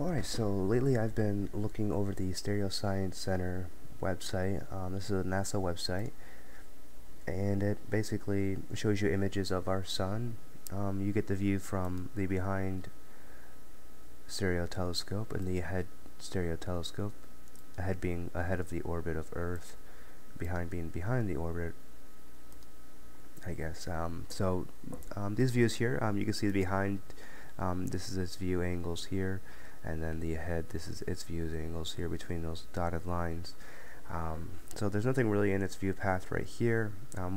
Alright, so lately I've been looking over the Stereo Science Center website. This is a NASA website, and it basically shows you images of our sun. You get the view from the behind stereo telescope and the ahead stereo telescope, ahead being ahead of the orbit of Earth, behind being behind the orbit, I guess. These views here, you can see the behind, this is its view angles here, and then the ahead, this is its view angles here between those dotted lines. So there's nothing really in its view path right here.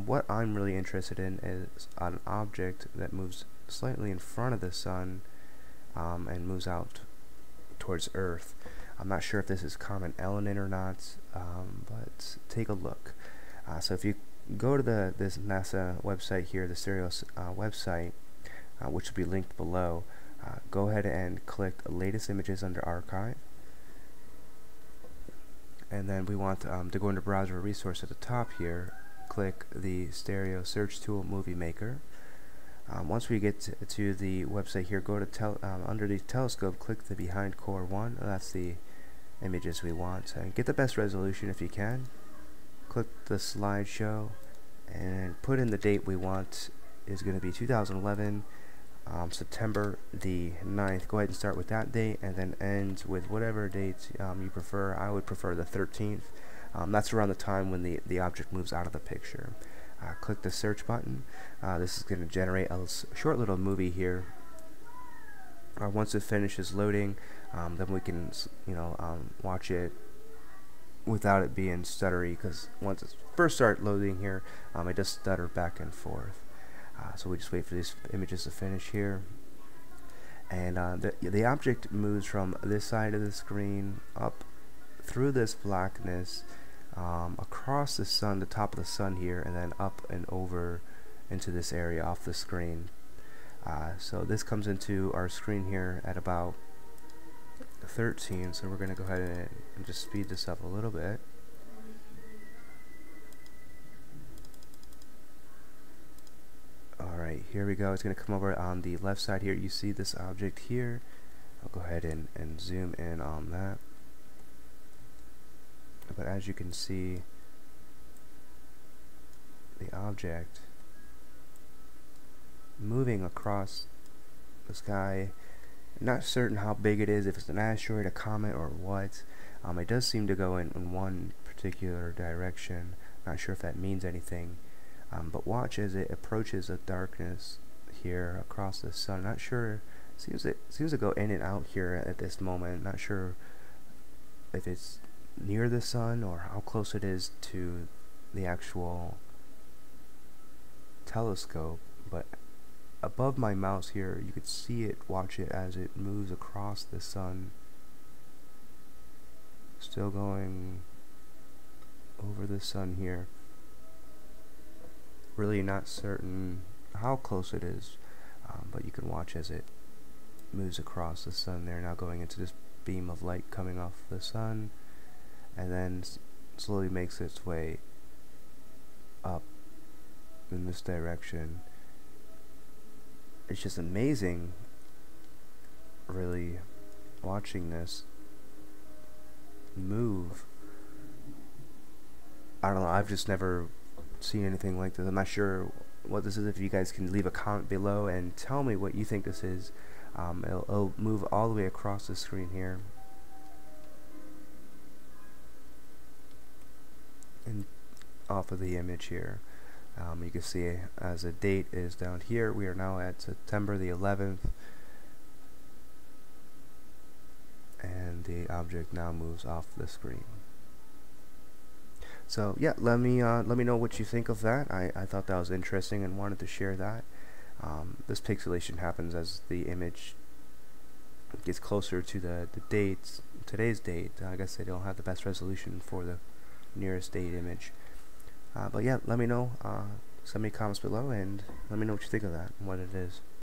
What I'm really interested in is an object that moves slightly in front of the sun and moves out towards Earth. I'm not sure if this is Comet Elenin or not, but take a look. So if you go to this NASA website here, the Stereo website, which will be linked below, go ahead and click latest images under archive, and then we want to go into browser resource at the top here, click the stereo search tool movie maker. Once we get to the website here, go to under the telescope, click the behind core 1, that's the images we want, and get the best resolution if you can, click the slideshow and put in the date we want. Is going to be 2011 September the 9th. Go ahead and start with that date and then end with whatever date you prefer. I would prefer the 13th. That's around the time when the object moves out of the picture. Click the search button. This is going to generate a short little movie here. Once it finishes loading, then we can watch it without it being stuttery, because once it first starts loading here, it does stutter back and forth. So we just wait for these images to finish here, and the object moves from this side of the screen up through this blackness, across the sun, the top of the sun here, and then up and over into this area off the screen. So this comes into our screen here at about 13, so we're going to go ahead and just speed this up a little bit. Here we go. It's going to come over on the left side here. You see this object here. I'll go ahead and zoom in on that. But as you can see, the object moving across the sky. Not certain how big it is, if it's an asteroid, a comet, or what. It does seem to go in one particular direction. Not sure if that means anything. But watch as it approaches the darkness here across the sun. Not sure, seems to go in and out here at this moment. Not sure if it's near the sun or how close it is to the actual telescope. But above my mouse here, you could see it, watch it as it moves across the sun. Still going over the sun here. Really not certain how close it is, but you can watch as it moves across the sun there, now going into this beam of light coming off the sun, and then slowly makes its way up in this direction. It's just amazing, really, watching this move. I don't know, I've just never seen anything like this. I'm not sure what this is. If you guys can leave a comment below and tell me what you think this is. It'll move all the way across the screen here and off of the image here. You can see as the date is down here, we are now at September the 11th, and the object now moves off the screen. So yeah, let me know what you think of that. I thought that was interesting and wanted to share that. This pixelation happens as the image gets closer to the dates, today's date. I guess they don't have the best resolution for the nearest date image. But yeah, let me know. Send me comments below and let me know what you think of that and what it is.